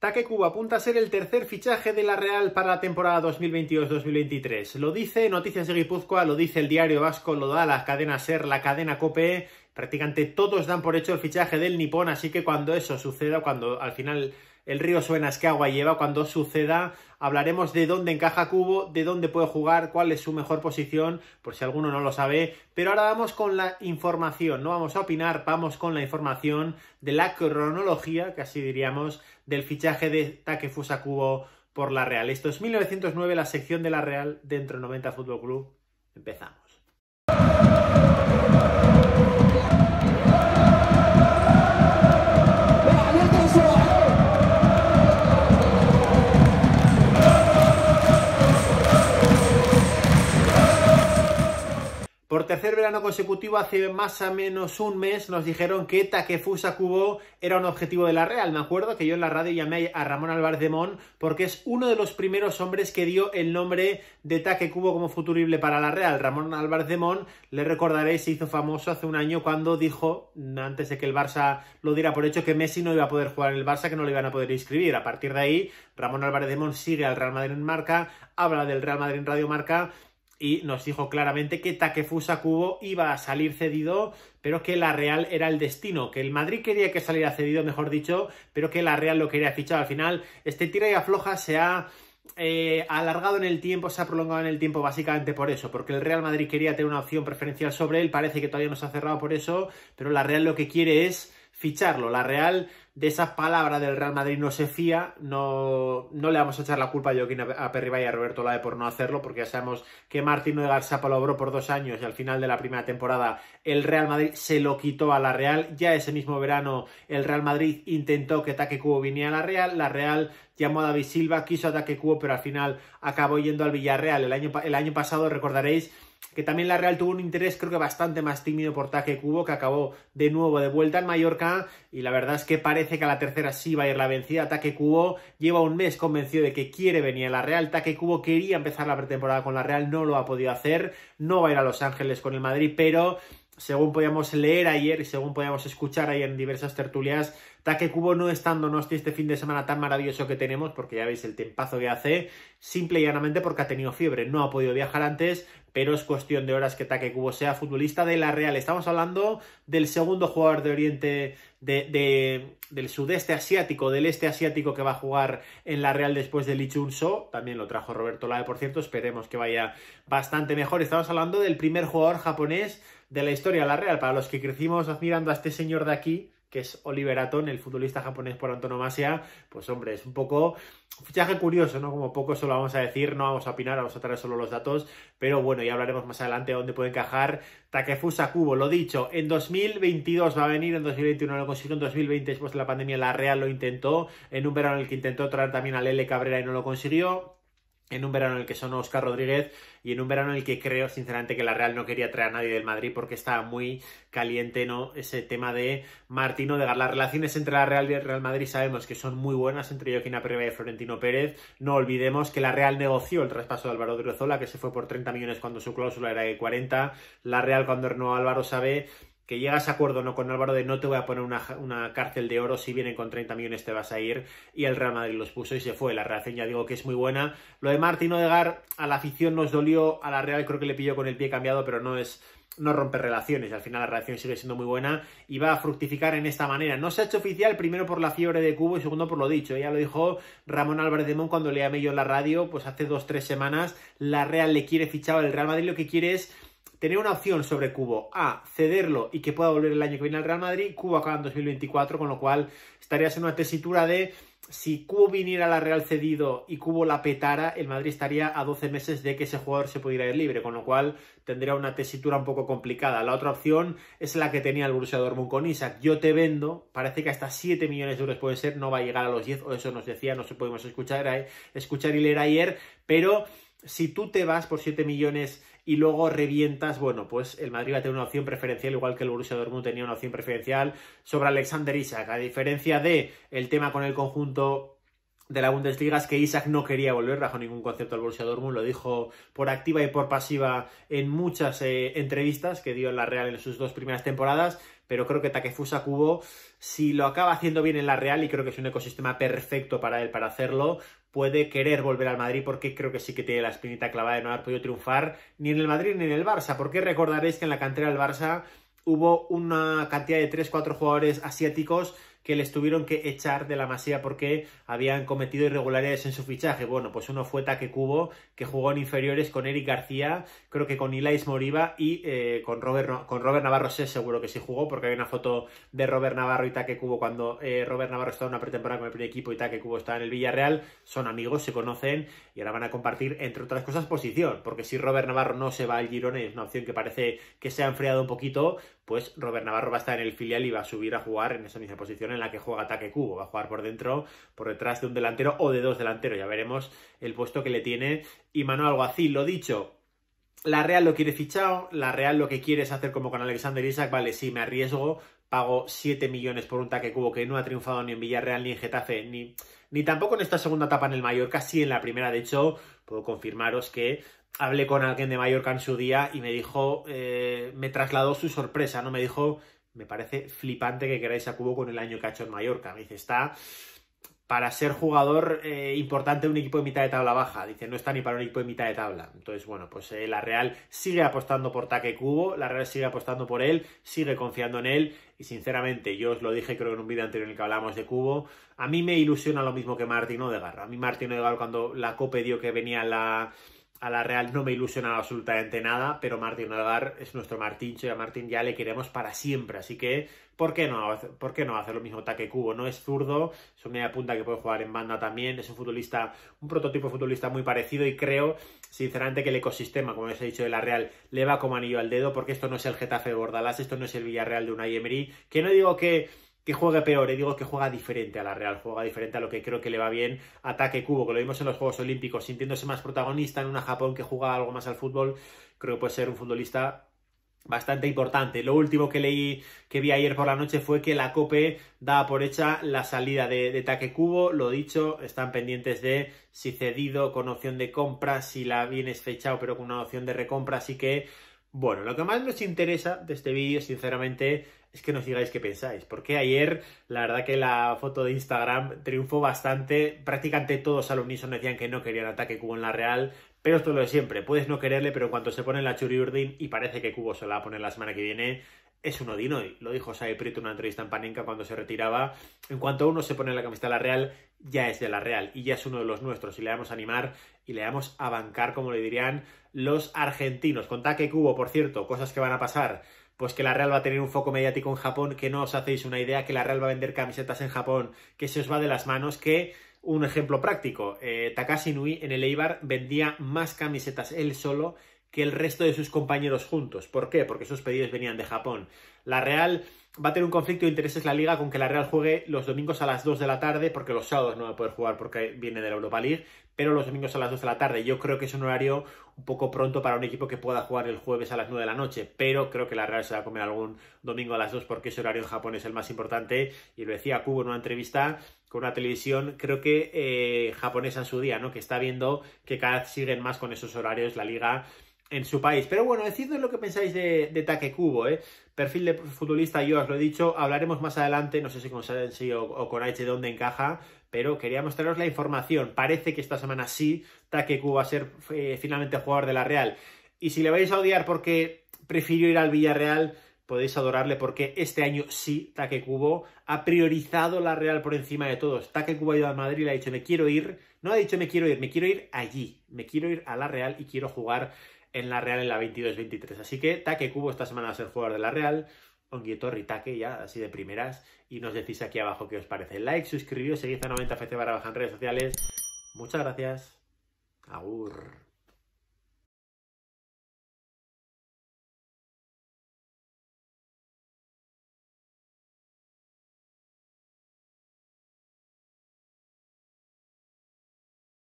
Takefusa Kubo apunta a ser el tercer fichaje de la Real para la temporada 2022-2023. Lo dice Noticias de Guipúzcoa, lo dice el Diario Vasco, lo da la cadena SER, la cadena COPE. Prácticamente todos dan por hecho el fichaje del nipón, así que cuando eso suceda, cuando al final el río suena es que agua lleva, cuando suceda hablaremos de dónde encaja Kubo, de dónde puede jugar, cuál es su mejor posición, por si alguno no lo sabe. Pero ahora vamos con la información, no vamos a opinar, vamos con la información de la cronología, casi diríamos, del fichaje de Takefusa Kubo por la Real. Esto es 1909, la sección de la Real dentro de Noventa Football Club. Empezamos. Por tercer verano consecutivo, hace más o menos un mes, nos dijeron que Takefusa Kubo era un objetivo de la Real. Me acuerdo que yo en la radio llamé a Ramón Álvarez de Mon porque es uno de los primeros hombres que dio el nombre de Takefusa Kubo como futurible para la Real. Ramón Álvarez de Mon, le recordaréis, se hizo famoso hace un año cuando dijo, antes de que el Barça lo diera por hecho, que Messi no iba a poder jugar en el Barça, que no le iban a poder inscribir. A partir de ahí, Ramón Álvarez de Mon sigue al Real Madrid en Marca, habla del Real Madrid en Radio Marca y nos dijo claramente que Takefusa Kubo iba a salir cedido, pero que la Real era el destino, que el Madrid quería que saliera cedido, mejor dicho, pero que la Real lo quería fichar. Al final, este tira y afloja se ha alargado en el tiempo, se ha prolongado en el tiempo básicamente por eso, porque el Real Madrid quería tener una opción preferencial sobre él, parece que todavía no se ha cerrado por eso, pero la Real lo que quiere es ficharlo. La Real, de esas palabras del Real Madrid, no se fía, no le vamos a echar la culpa a Joaquín Aperribay y a Roberto Olabe por no hacerlo, porque ya sabemos que Martín Odegaard se apalabró por 2 años y al final de la primera temporada el Real Madrid se lo quitó a la Real. Ya ese mismo verano el Real Madrid intentó que Takefusa Kubo viniera a la Real, llamó a David Silva, quiso a Takefusa Kubo, pero al final acabó yendo al Villarreal. El año pasado, recordaréis, que también la Real tuvo un interés creo que bastante más tímido por Takefusa Kubo, que acabó de nuevo de vuelta en Mallorca, y la verdad es que parece que a la tercera sí va a ir la vencida. Takefusa Kubo lleva un mes convencido de que quiere venir a la Real. Takefusa Kubo quería empezar la pretemporada con la Real, no lo ha podido hacer, no va a ir a Los Ángeles con el Madrid, pero según podíamos leer ayer y según podíamos escuchar ayer en diversas tertulias, Takefusa Kubo no está en Donosti este fin de semana tan maravilloso que tenemos, porque ya veis el tiempazo que hace, simple y llanamente porque ha tenido fiebre, no ha podido viajar antes, pero es cuestión de horas que Takefusa Kubo sea futbolista de la Real. Estamos hablando del segundo jugador de Oriente, del sudeste asiático, del este asiático, que va a jugar en la Real después de Lichunso. También lo trajo Roberto Olabe, por cierto, esperemos que vaya bastante mejor. Estamos hablando del primer jugador japonés de la historia de la Real, para los que crecimos admirando a este señor de aquí, que es Oliver Atón, el futbolista japonés por antonomasia. Pues hombre, es un poco un fichaje curioso, ¿no? Como poco solo vamos a decir, no vamos a opinar, vamos a traer solo los datos, pero bueno, ya hablaremos más adelante de dónde puede encajar Takefusa Kubo. Lo dicho, en 2022 va a venir, en 2021 lo consiguió, en 2020, después de la pandemia, la Real lo intentó, en un verano en el que intentó traer también a Lele Cabrera y no lo consiguió, en un verano en el que sonó Óscar Rodríguez y en un verano en el que creo, sinceramente, que la Real no quería traer a nadie del Madrid porque estaba muy caliente, ¿no?, ese tema de Martín Odegaard. Las relaciones entre la Real y el Real Madrid sabemos que son muy buenas, entre Joaquín Aperribay y Florentino Pérez. No olvidemos que la Real negoció el traspaso de Álvaro Odriozola, que se fue por 30 millones cuando su cláusula era de 40. La Real, cuando renovó a Álvaro, sabe que llegas a acuerdo, ¿no?, con Álvaro de no te voy a poner una cárcel de oro, si vienen con 30 millones te vas a ir, y el Real Madrid los puso y se fue. La relación, ya digo, que es muy buena. Lo de Martín Odegaard a la afición nos dolió, a la Real creo que le pilló con el pie cambiado, pero no rompe relaciones, al final la relación sigue siendo muy buena y va a fructificar en esta manera. No se ha hecho oficial, primero por la fiebre de Kubo y segundo por lo dicho. Ya lo dijo Ramón Álvarez de Mon cuando le llamé yo en la radio, pues hace 2-3 semanas, la Real le quiere fichar, el Real Madrid lo que quiere es tener una opción sobre Kubo, a cederlo y que pueda volver el año que viene al Real Madrid. Kubo acaba en 2024, con lo cual estarías en una tesitura de, si Kubo viniera a la Real cedido y Kubo la petara, el Madrid estaría a 12 meses de que ese jugador se pudiera ir libre, con lo cual tendría una tesitura un poco complicada. La otra opción es la que tenía el Borussia Dortmund con Isak. Yo te vendo, parece que hasta 7 millones de euros puede ser, no va a llegar a los 10, o eso nos decía, no se podemos escuchar y leer ayer, pero si tú te vas por 7 millones y luego revientas, bueno, pues el Madrid va a tener una opción preferencial, igual que el Borussia Dortmund tenía una opción preferencial sobre Alexander Isak. A diferencia de el tema con el conjunto de la Bundesliga, es que Isak no quería volver bajo ningún concepto al Borussia Dortmund, lo dijo por activa y por pasiva en muchas entrevistas que dio en la Real en sus 2 primeras temporadas, pero creo que Takefusa Kubo, si lo acaba haciendo bien en la Real, y creo que es un ecosistema perfecto para él para hacerlo, puede querer volver al Madrid, porque creo que sí que tiene la espinita clavada de no haber podido triunfar ni en el Madrid ni en el Barça, porque recordaréis que en la cantera del Barça hubo una cantidad de 3-4 jugadores asiáticos que les tuvieron que echar de la Masía porque habían cometido irregularidades en su fichaje. Bueno, pues uno fue Takefusa Kubo, que jugó en inferiores con Eric García, creo que con Ilaix Moriba y con Robert Navarro sé seguro que sí jugó, porque hay una foto de Robert Navarro y Takefusa Kubo cuando Robert Navarro estaba en una pretemporada con el primer equipo y Takefusa Kubo estaba en el Villarreal. Son amigos, se conocen y ahora van a compartir, entre otras cosas, posición, porque si Robert Navarro no se va al Girona, y es una opción que parece que se ha enfriado un poquito, pues Robert Navarro va a estar en el filial y va a subir a jugar en esa misma posición en la que juega Takefusa Kubo, va a jugar por dentro, por detrás de un delantero o de dos delanteros, ya veremos el puesto que le tiene Imanol Alguacil. Lo dicho, la Real lo quiere fichado, la Real lo que quiere es hacer como con Alexander Isak, vale, sí, me arriesgo, pago 7 millones por un Takefusa Kubo que no ha triunfado ni en Villarreal, ni en Getafe, ni tampoco en esta segunda etapa en el Mallorca, sí en la primera. De hecho, puedo confirmaros que hablé con alguien de Mallorca en su día y me dijo, me trasladó su sorpresa, ¿no? Me dijo, me parece flipante que queráis a Kubo con el año que ha hecho en Mallorca. Me dice, está para ser jugador importante de un equipo de mitad de tabla baja. Dice, no está ni para un equipo de mitad de tabla. Entonces, bueno, pues la Real sigue apostando por Takefusa Kubo, la Real sigue apostando por él, sigue confiando en él. Y sinceramente, yo os lo dije creo en un vídeo anterior en el que hablábamos de Kubo, a mí me ilusiona lo mismo que Martín Odegaard. A mí Martín Odegaard, cuando la COPE dio que venía a la Real, no me ilusionaba absolutamente nada, pero Martín Odegaard es nuestro Martíncho y a Martín ya le queremos para siempre, así que ¿por qué no hacer lo mismo Takefusa Kubo? No es zurdo, es un media punta que puede jugar en banda también, es un futbolista, un prototipo de futbolista muy parecido, y creo sinceramente que el ecosistema, como os he dicho, de la Real le va como anillo al dedo, porque esto no es el Getafe de Bordalás, esto no es el Villarreal de Unai Emery, que no digo que juegue peor, digo que juega diferente a la Real, juega diferente a lo que creo que le va bien a Takefusa Kubo, que lo vimos en los Juegos Olímpicos, sintiéndose más protagonista en una Japón que juega algo más al fútbol. Creo que puede ser un futbolista bastante importante. Lo último que leí, que vi ayer por la noche, fue que la COPE daba por hecha la salida de Takefusa Kubo. Lo dicho, están pendientes de si cedido con opción de compra, si la vienes fechado pero con una opción de recompra, así que bueno, lo que más nos interesa de este vídeo, sinceramente, es que nos digáis qué pensáis, porque ayer la verdad que la foto de Instagram triunfó bastante, prácticamente todos al unísono decían que no querían ataque Kubo en la Real, pero esto es lo de siempre, puedes no quererle, pero cuando se pone la Txuri Urdin, y parece que Kubo se la va a poner la semana que viene, es uno de Inui. Lo dijo Xabi Prieto en una entrevista en Panenka cuando se retiraba, en cuanto uno se pone en la camiseta de la Real, ya es de la Real y ya es uno de los nuestros, y le vamos a animar y le vamos a bancar, como le dirían los argentinos. Con Takefusa Kubo, por cierto, cosas que van a pasar, pues que la Real va a tener un foco mediático en Japón, que no os hacéis una idea, que la Real va a vender camisetas en Japón, que se os va de las manos, que un ejemplo práctico, Takashi Inui en el Eibar vendía más camisetas él solo que el resto de sus compañeros juntos. ¿Por qué? Porque esos pedidos venían de Japón. La Real va a tener un conflicto de intereses, la Liga, con que la Real juegue los domingos a las 2 de la tarde, porque los sábados no va a poder jugar porque viene de la Europa League, pero los domingos a las 2 de la tarde. Yo creo que es un horario un poco pronto para un equipo que pueda jugar el jueves a las 9 de la noche, pero creo que la Real se va a comer algún domingo a las 2 porque ese horario en Japón es el más importante, y lo decía Kubo en una entrevista con una televisión, creo que japonesa en su día, ¿no? Que está viendo que cada vez siguen más con esos horarios la Liga en su país. Pero bueno, decidnos lo que pensáis de Takefusa Kubo, ¿eh? Perfil de futbolista, yo os lo he dicho, hablaremos más adelante, no sé si con Sensi o con H dónde encaja, pero quería mostraros la información. Parece que esta semana sí, Takefusa Kubo va a ser finalmente jugador de la Real. Y si le vais a odiar porque prefirió ir al Villarreal, podéis adorarle, porque este año sí, Takefusa Kubo ha priorizado la Real por encima de todos. Takefusa Kubo ha ido al Madrid y le ha dicho, me quiero ir. No ha dicho, me quiero ir allí. Me quiero ir a la Real y quiero jugar en la Real en la 22-23. Así que Takefusa Kubo esta semana va a ser jugador de la Real. Onguietorri Take, ya así de primeras. Y nos decís aquí abajo qué os parece. Like, suscribíos, seguid a 90FC / en redes sociales. Muchas gracias. Agur.